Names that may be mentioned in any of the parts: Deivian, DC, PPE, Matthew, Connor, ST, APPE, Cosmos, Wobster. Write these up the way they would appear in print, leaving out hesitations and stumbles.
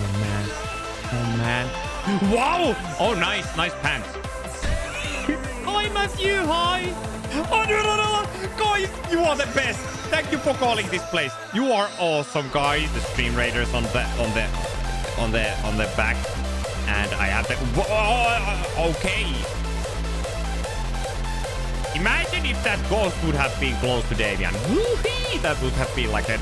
Oh, man. Oh, man. Wow! Oh, nice. Nice pants. Hi, Matthew. Hi. Oh, no, no, no. Guys, you are the best. Thank you for calling this place. You are awesome, guys. The stream raiders on the back. And I have the... Whoa, okay. Imagine if that ghost would have been close to Deivian. Woohee! That would have been like a...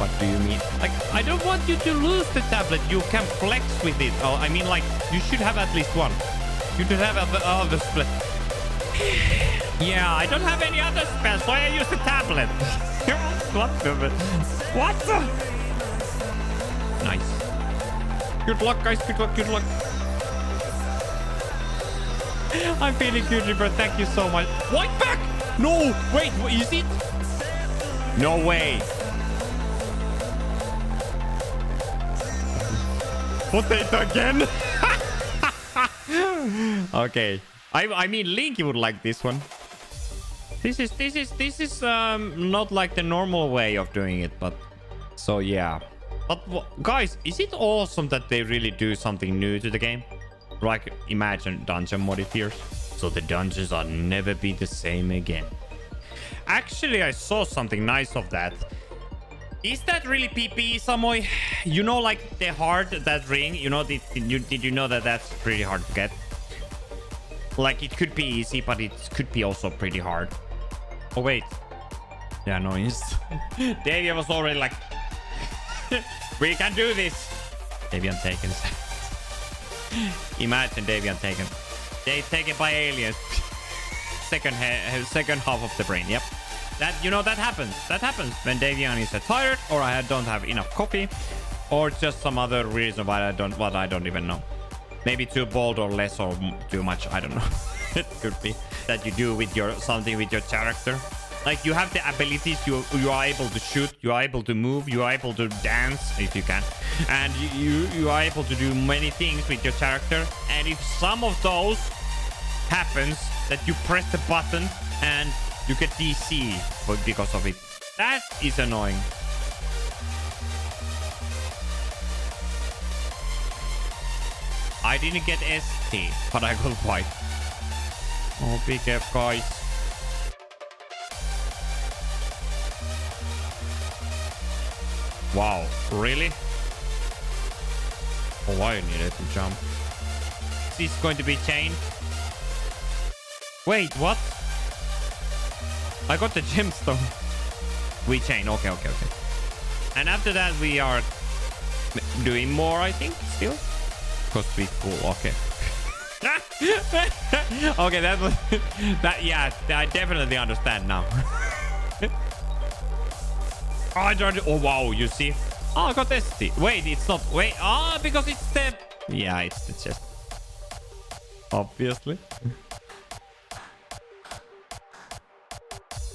What do you mean? Like, I don't want you to lose the tablet. You can flex with it. Oh, I mean, like, you should have at least one. You should have the split. Yeah, I don't have any other spells, so I use the tablet. What the... What the... Nice. Good luck, guys. Good luck. Good luck. I'm feeling good, River. Thank you so much. White back! No! Wait, what is it? No way. Potato again? Okay. I mean, Linky would like this one. This is not like the normal way of doing it, but so yeah. But guys, is it awesome that they really do something new to the game? Like, imagine dungeon modifiers. So the dungeons are never be the same again. Actually, I saw something nice of that. Is that really PPE, Samoy? You know, like the heart, that ring, you know, did you know that that's pretty hard to get? Like, it could be easy, but it could be also pretty hard. Oh, wait. Yeah, no, it's... Deivian was already like... We can do this. Deivian taken. Imagine Deivian taken. They taken by aliens. Second half of the brain. Yep. That, you know, that happens. That happens when Deivian is tired, or I don't have enough coffee, or just some other reason why I don't. What I don't even know. Maybe too bold or less or too much. I don't know. It could be that you do with your something with your character. Like, you have the abilities, you are able to shoot, you are able to move, you are able to dance, if you can. And you are able to do many things with your character. And if some of those happens, that you press the button and you get DC because of it. That is annoying. I didn't get ST, but I got white. Oh, be careful, guys. Wow, really? Oh, I needed to jump. Is this going to be chained? Wait, what? I got the gemstone. We chain, okay, okay, okay. And after that we are doing more, I think, still. Because we cool, okay. Okay, that was... that, yeah, I definitely understand now. Oh, wow, you see? Oh, I got ST. Wait, it's not... Wait, ah, oh, because it's the... Yeah, it's the chest. Obviously.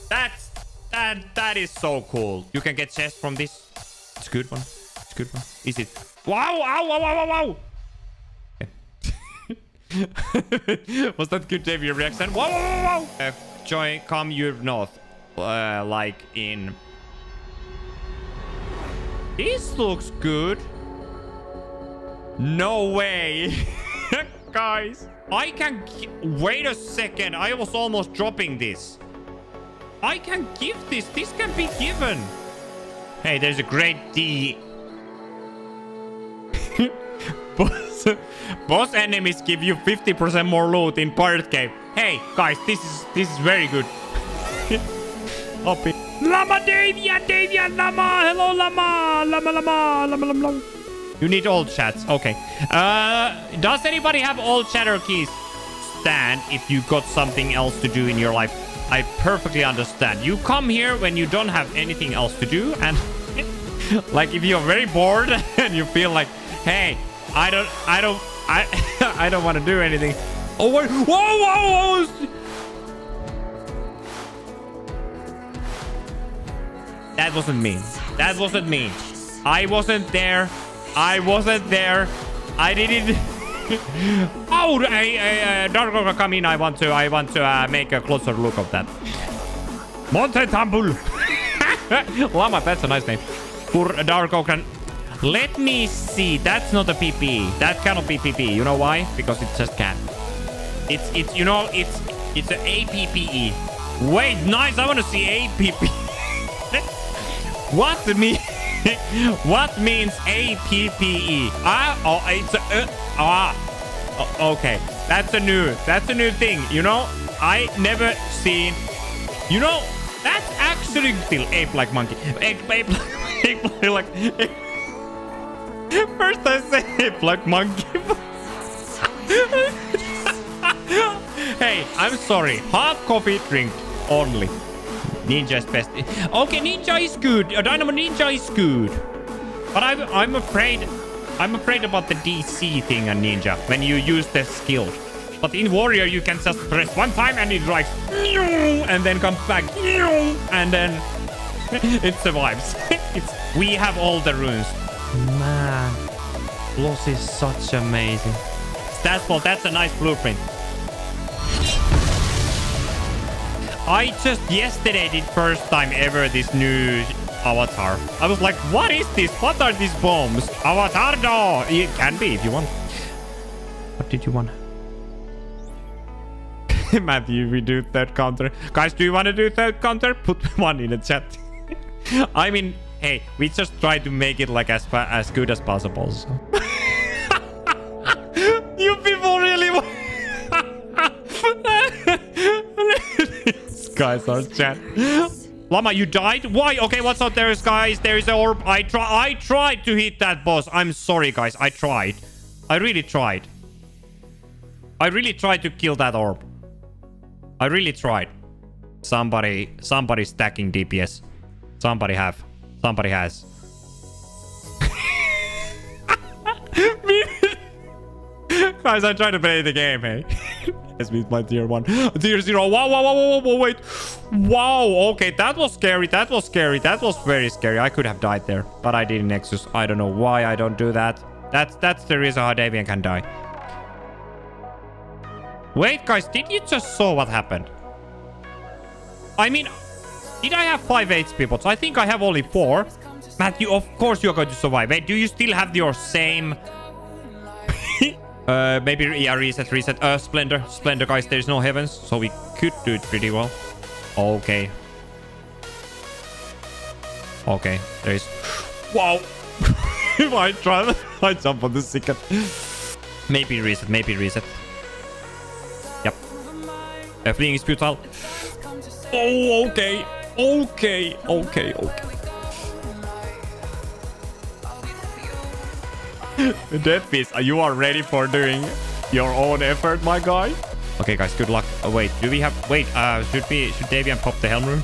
That's... That is so cool. You can get chest from this. It's a good one. It's a good one. Is it... Wow, ow, wow, wow, wow, wow. Was that good, Dave, your reaction? Wow, wow, wow, wow. Join, come you north. Like in... This looks good. No way. Guys, I can... Wait a second. I was almost dropping this. I can give this. This can be given. Hey, there's a great D. Boss enemies give you 50% more loot in Pirate Cave. Hey, guys, this is very good. Hoppy. Lama Deivian, Deivian, Lama, hello Lama, Lama, Lama, Lama, Lama, Lama. You need all chats, okay. Does anybody have all chatter keys? Stan, if you got something else to do in your life, I perfectly understand. You come here when you don't have anything else to do, and like if you're very bored and you feel like, hey, I don't want to do anything. Oh, whoa, whoa, whoa. That wasn't me. That wasn't me. I wasn't there. I wasn't there. I didn't. Oh, Dark Rock, come in. I want to make a closer look of that. Monte Tambul. Lama, that's a nice name. For Dark Oak. Let me see. That's not a PPE. That cannot be PPE. You know why? Because it just can't. It's you know, it's an APPE. Wait, nice. I want to see APPE. What means APPE? Ah, oh, it's a, okay. That's a new thing. You know, I never seen. You know, that's actually still ape like monkey. Ape like. Ape. First I say ape like monkey. Hey, I'm sorry. Hard coffee drink only. Ninja is best. Okay, ninja is good. Dynamo ninja is good. But I'm afraid about the DC thing and ninja when you use the skill. But in warrior you can just press one time and it likes and then comes back and then it survives. We have all the runes. Man, Bloss is such amazing. Statsball, that's a nice blueprint. I just yesterday did first time ever this new avatar. I was like, what is this? What are these bombs? Avatar, no. It can be if you want. What did you want? Matthew, we do third counter. Guys, do you want to do third counter? Put one in the chat. I mean, hey, we just try to make it like as good as possible. So. You people really want... Guys, our chat. Llama, you died? Why? Okay, what's up there, guys? There is an orb. I tried to hit that boss. I'm sorry, guys. I tried. I really tried. I really tried to kill that orb. I really tried. Somebody's stacking DPS. Somebody has. Guys, I'm trying to play the game, hey. Yes, with my tier 1. Tier 0. Wow, wow, wow, wow, wow, wait. Wow, okay. That was scary. That was scary. That was very scary. I could have died there, but I didn't Nexus. I don't know why I don't do that. That's the reason how Deivian can die. Wait, guys. Did you just saw what happened? I mean, did I have 5 HP bots? I think I have only 4. Matthew, of course you're going to survive. Wait, do you still have your same... Maybe, yeah, reset. Splendor, guys, there's no heavens, so we could do it pretty well. Okay. Okay, there is... Wow! I jump on the second. Maybe reset. Yep. Fleeing is futile. Oh, okay. Deathpiece, you are ready for doing your own effort, my guy. Okay, guys, good luck. Oh, wait, do we have... Wait, should Deivian pop the helm room?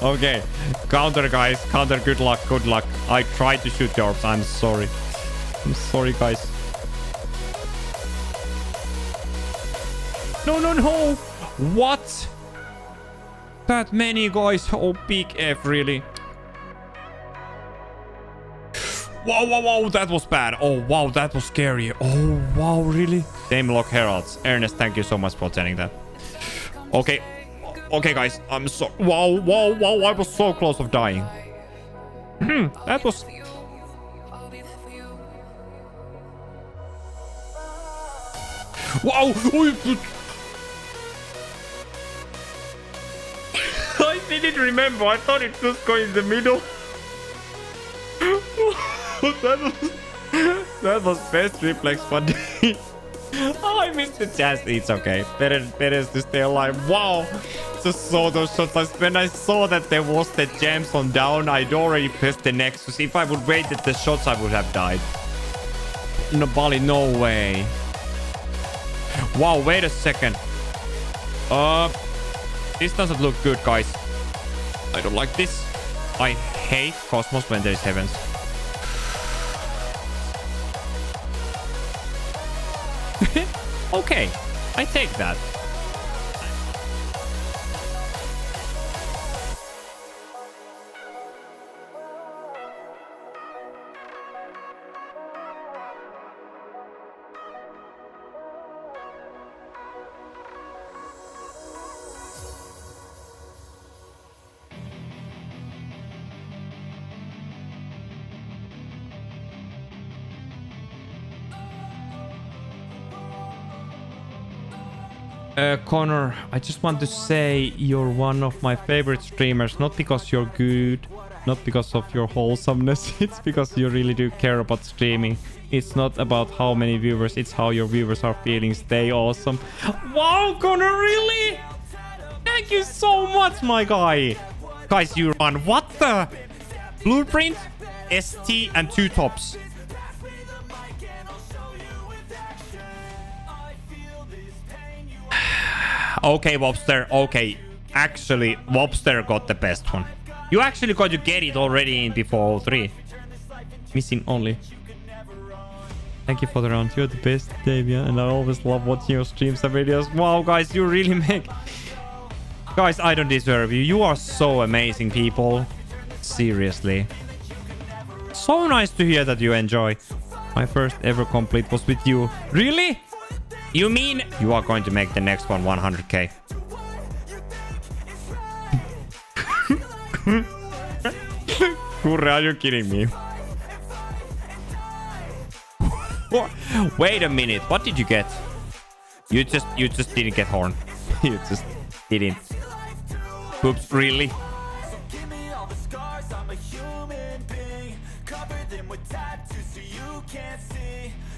Okay, counter, guys. Counter, good luck, good luck. I tried to shoot the orbs. I'm sorry. I'm sorry, guys. No. What? That many guys, oh big F, really. Wow, that was bad. Oh wow, that was scary. Oh wow, really. Dame Lock Heralds. Ernest, thank you so much for telling that. Okay guys, I'm so... Wow, I was so close of dying. That was... Wow! I didn't remember. I thought it was going in the middle. that was best reflex for me. Oh, I missed the chance. It's okay. Better to stay alive. Wow. Just saw those shots. When I saw that there was the gems on down, I'd already pressed the Nexus. If I would waited the shots, I would have died. No, Bali, no way. Wow, wait a second. This doesn't look good, guys. I don't like this. I hate Cosmos when there's heavens. Okay, I take that. Connor, I just want to say you're one of my favorite streamers, not because you're good, not because of your wholesomeness, it's because you really do care about streaming. It's not about how many viewers, it's how your viewers are feeling. Stay awesome. Wow, Connor, really? Thank you so much, my guy. Guys, you run. What the? Blueprint, ST, and 2 tops. Okay, Wobster. Okay. Actually, Wobster got the best one. You actually got to get it already in before 3. Missing only. Thank you for the round. You're the best, Deivian, and I always love watching your streams and videos. Wow, guys, you really make... Guys, I don't deserve you. You are so amazing, people. Seriously. So nice to hear that you enjoy. My first ever complete was with you. Really? You mean you are going to make the next one 100K? Kurre, are you kidding me? Wait a minute, what did you get? You just didn't get horn. You just didn't. Oops, really?